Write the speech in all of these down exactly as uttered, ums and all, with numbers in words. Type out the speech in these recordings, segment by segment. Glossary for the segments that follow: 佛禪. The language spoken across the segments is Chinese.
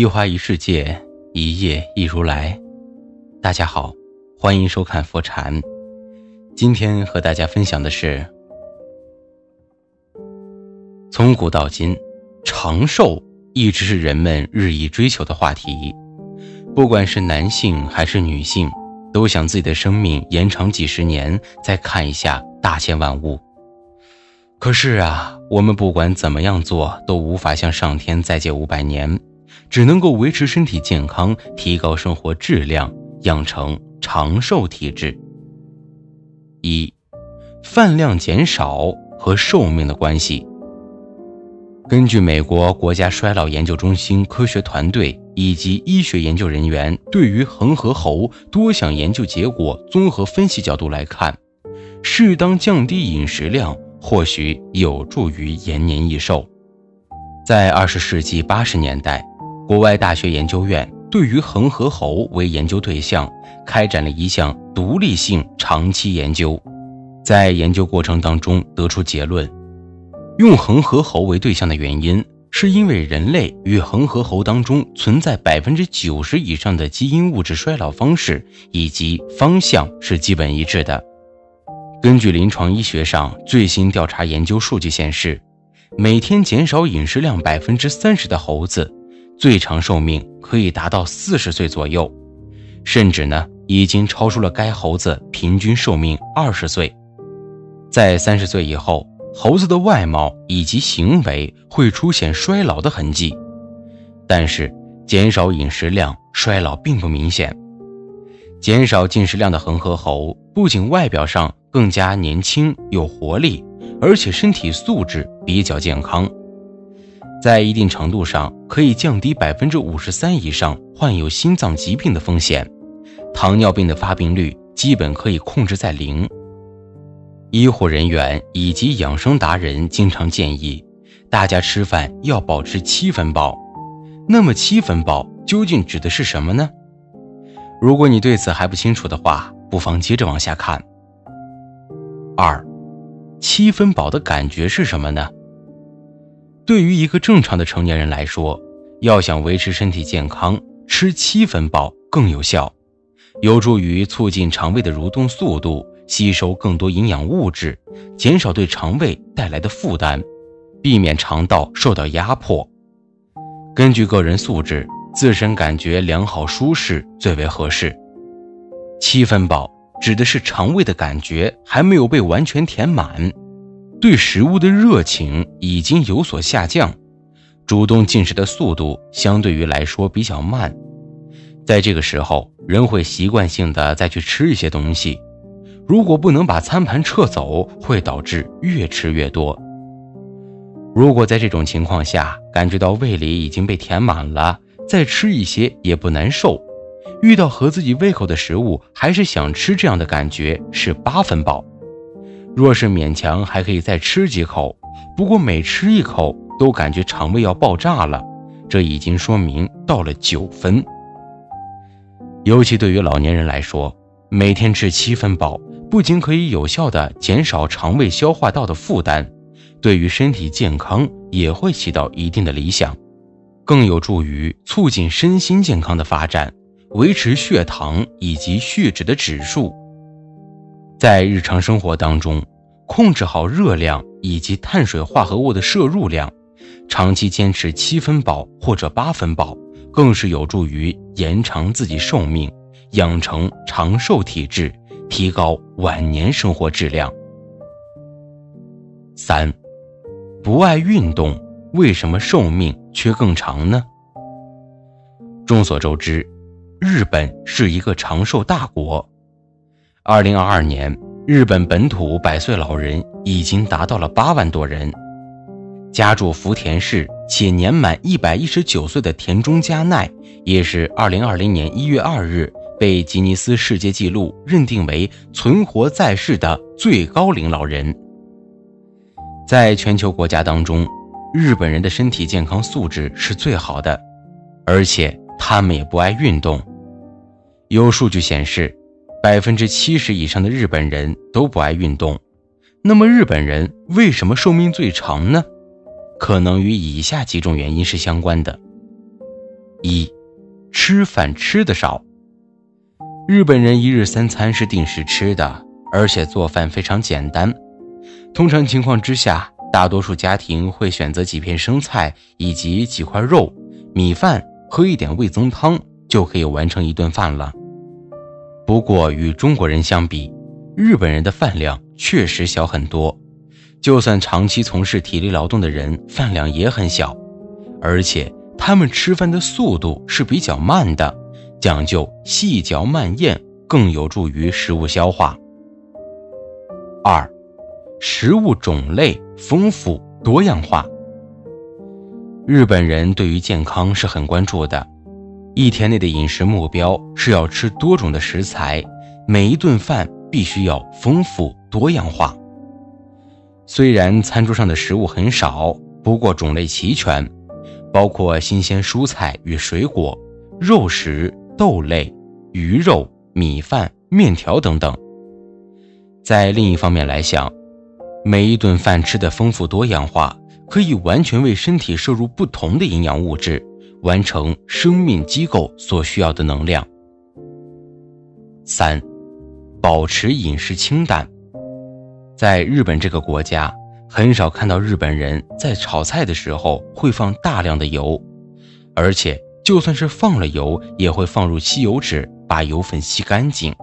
一花一世界，一叶一如来。大家好，欢迎收看佛禅。今天和大家分享的是，从古到今，长寿一直是人们日益追求的话题。不管是男性还是女性，都想自己的生命延长几十年，再看一下大千万物。可是啊，我们不管怎么样做，都无法向上天再借五百年，只能够维持身体健康，提高生活质量，养成长寿体质。一、饭量减少和寿命的关系。根据美国国家衰老研究中心科学团队以及医学研究人员对于恒河猴多项研究结果综合分析角度来看，适当降低饮食量或许有助于延年益寿。在二十世纪八十年代，国外大学研究院对于恒河猴为研究对象，开展了一项独立性长期研究。在研究过程当中得出结论，用恒河猴为对象的原因是因为人类与恒河猴当中存在 百分之九十 以上的基因物质衰老方式以及方向是基本一致的。根据临床医学上最新调查研究数据显示，每天减少饮食量 百分之三十 的猴子，最长寿命可以达到四十岁左右，甚至呢已经超出了该猴子平均寿命二十岁。在三十岁以后，猴子的外貌以及行为会出现衰老的痕迹，但是减少饮食量，衰老并不明显。减少进食量的恒河猴不仅外表上更加年轻有活力，而且身体素质比较健康，在一定程度上可以降低 百分之五十三 以上患有心脏疾病的风险，糖尿病的发病率基本可以控制在零。医护人员以及养生达人经常建议大家吃饭要保持七分饱。那么七分饱究竟指的是什么呢？如果你对此还不清楚的话，不妨接着往下看。二、七分饱的感觉是什么呢？对于一个正常的成年人来说，要想维持身体健康，吃七分饱更有效，有助于促进肠胃的蠕动速度，吸收更多营养物质，减少对肠胃带来的负担，避免肠道受到压迫。根据个人素质，自身感觉良好舒适最为合适。七分饱指的是肠胃的感觉还没有被完全填满，对食物的热情已经有所下降，主动进食的速度相对于来说比较慢。在这个时候，人会习惯性的再去吃一些东西，如果不能把餐盘撤走，会导致越吃越多。如果在这种情况下感觉到胃里已经被填满了，再吃一些也不难受，遇到合自己胃口的食物还是想吃，这样的感觉是八分饱。若是勉强还可以再吃几口，不过每吃一口都感觉肠胃要爆炸了，这已经说明到了九分。尤其对于老年人来说，每天吃七分饱不仅可以有效地减少肠胃消化道的负担，对于身体健康也会起到一定的理想，更有助于促进身心健康的发展，维持血糖以及血脂的指数。在日常生活当中，控制好热量以及碳水化合物的摄入量，长期坚持七分饱或者八分饱，更是有助于延长自己寿命，养成长寿体质，提高晚年生活质量。三、不爱运动，为什么寿命却更长呢？众所周知，日本是一个长寿大国。二零二二年，日本本土百岁老人已经达到了八万多人。家住福田市且年满一百一十九岁的田中加奈，也是二零二零年一月二日被吉尼斯世界纪录认定为存活在世的最高龄老人。在全球国家当中，日本人的身体健康素质是最好的，而且他们也不爱运动。有数据显示 百分之七十 以上的日本人都不爱运动。那么日本人为什么寿命最长呢？可能与以下几种原因是相关的。一、吃饭吃得少。日本人一日三餐是定时吃的，而且做饭非常简单。通常情况之下，大多数家庭会选择几片生菜以及几块肉、米饭和一点味增汤就可以完成一顿饭了。不过与中国人相比，日本人的饭量确实小很多，就算长期从事体力劳动的人，饭量也很小，而且他们吃饭的速度是比较慢的，讲究细嚼慢咽，更有助于食物消化。二、食物种类丰富多样化。日本人对于健康是很关注的，一天内的饮食目标是要吃多种的食材，每一顿饭必须要丰富多样化。虽然餐桌上的食物很少，不过种类齐全，包括新鲜蔬菜与水果、肉食、豆类、鱼肉、米饭、面条等等。在另一方面来想，每一顿饭吃的丰富多样化，可以完全为身体摄入不同的营养物质，完成生命机构所需要的能量。三、保持饮食清淡。在日本这个国家，很少看到日本人在炒菜的时候会放大量的油，而且就算是放了油，也会放入吸油纸把油分吸干净。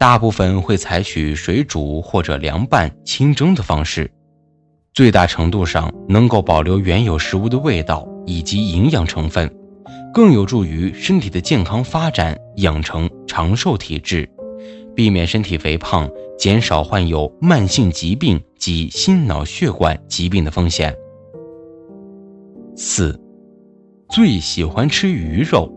大部分会采取水煮或者凉拌、清蒸的方式，最大程度上能够保留原有食物的味道以及营养成分，更有助于身体的健康发展，养成长寿体质，避免身体肥胖，减少患有慢性疾病及心脑血管疾病的风险。四、最喜欢吃鱼肉。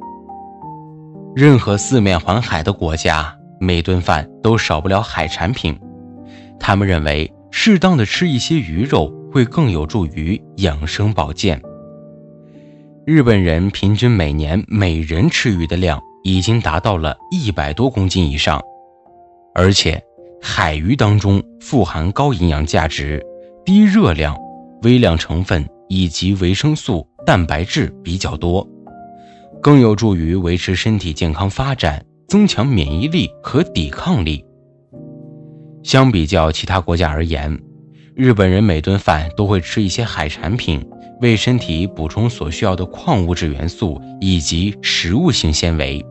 任何四面环海的国家，每顿饭都少不了海产品，他们认为适当的吃一些鱼肉会更有助于养生保健。日本人平均每年每人吃鱼的量已经达到了一百多公斤以上，而且海鱼当中富含高营养价值、低热量、微量成分以及维生素、蛋白质比较多，更有助于维持身体健康发展，增强免疫力和抵抗力。相比较其他国家而言，日本人每顿饭都会吃一些海产品，为身体补充所需要的矿物质元素以及食物性纤维，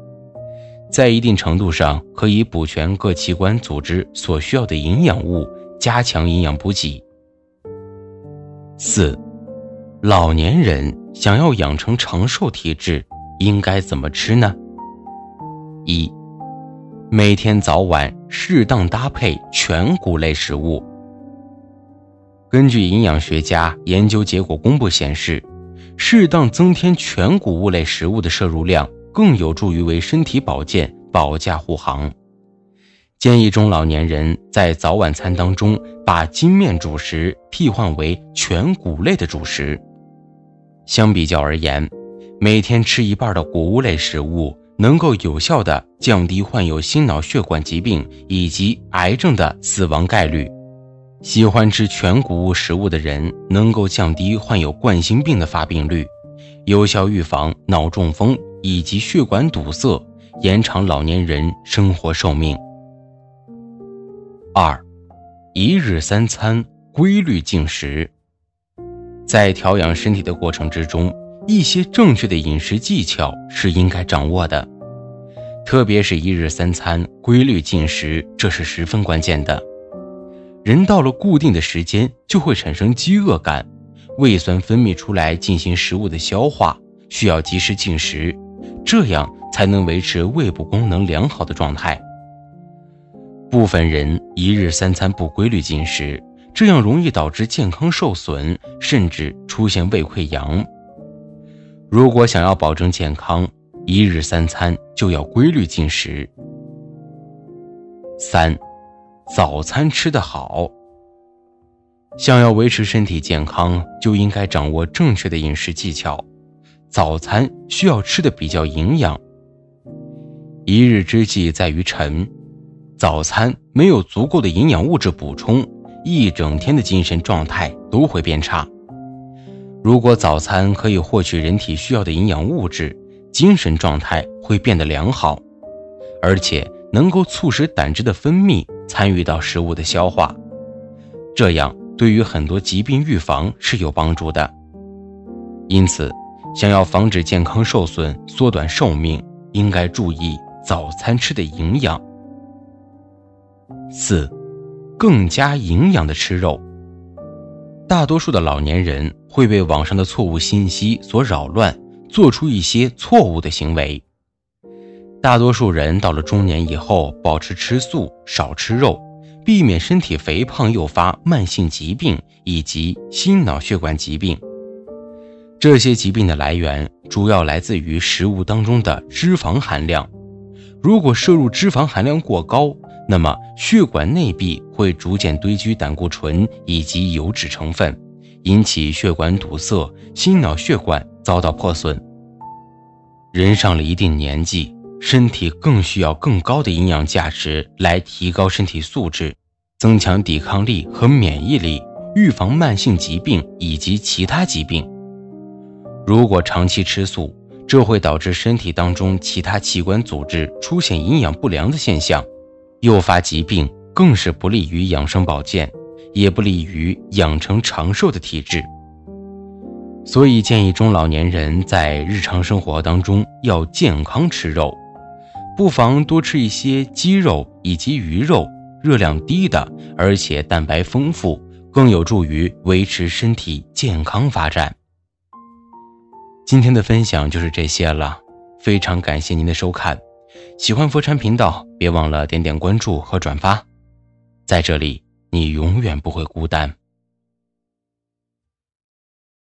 在一定程度上可以补全各器官组织所需要的营养物，加强营养补给。四、老年人想要养成长寿体质，应该怎么吃呢？一、每天早晚适当搭配全谷类食物。根据营养学家研究结果公布显示，适当增添全谷物类食物的摄入量，更有助于为身体保健保驾护航。建议中老年人在早晚餐当中把精面主食替换为全谷类的主食。相比较而言，每天吃一半的谷物类食物，能够有效地降低患有心脑血管疾病以及癌症的死亡概率。喜欢吃全谷物食物的人，能够降低患有冠心病的发病率，有效预防脑中风以及血管堵塞，延长老年人生活寿命。二、一日三餐规律进食。在调养身体的过程之中，一些正确的饮食技巧是应该掌握的，特别是一日三餐规律进食，这是十分关键的。人到了固定的时间就会产生饥饿感，胃酸分泌出来进行食物的消化，需要及时进食，这样才能维持胃部功能良好的状态。部分人一日三餐不规律进食，这样容易导致健康受损，甚至出现胃溃疡。如果想要保证健康，一日三餐就要规律进食。三、早餐吃得好。想要维持身体健康，就应该掌握正确的饮食技巧，早餐需要吃得比较营养。一日之计在于晨，早餐没有足够的营养物质补充，一整天的精神状态都会变差。如果早餐可以获取人体需要的营养物质，精神状态会变得良好，而且能够促使胆汁的分泌参与到食物的消化，这样对于很多疾病预防是有帮助的。因此，想要防止健康受损、缩短寿命，应该注意早餐吃的营养。四、更加营养的吃肉。大多数的老年人会被网上的错误信息所扰乱，做出一些错误的行为。大多数人到了中年以后，保持吃素，少吃肉，避免身体肥胖诱发慢性疾病以及心脑血管疾病。这些疾病的来源主要来自于食物当中的脂肪含量。如果摄入脂肪含量过高，那么血管内壁会逐渐堆积胆固醇以及油脂成分，引起血管堵塞，心脑血管遭到破损。人上了一定年纪，身体更需要更高的营养价值来提高身体素质，增强抵抗力和免疫力，预防慢性疾病以及其他疾病。如果长期吃素，这会导致身体当中其他器官组织出现营养不良的现象，诱发疾病，更是不利于养生保健，也不利于养成长寿的体质。所以建议中老年人在日常生活当中要健康吃肉，不妨多吃一些鸡肉以及鱼肉，热量低的，而且蛋白丰富，更有助于维持身体健康发展。今天的分享就是这些了，非常感谢您的收看。喜欢佛禅频道，别忘了点点关注和转发。在这里，你永远不会孤单。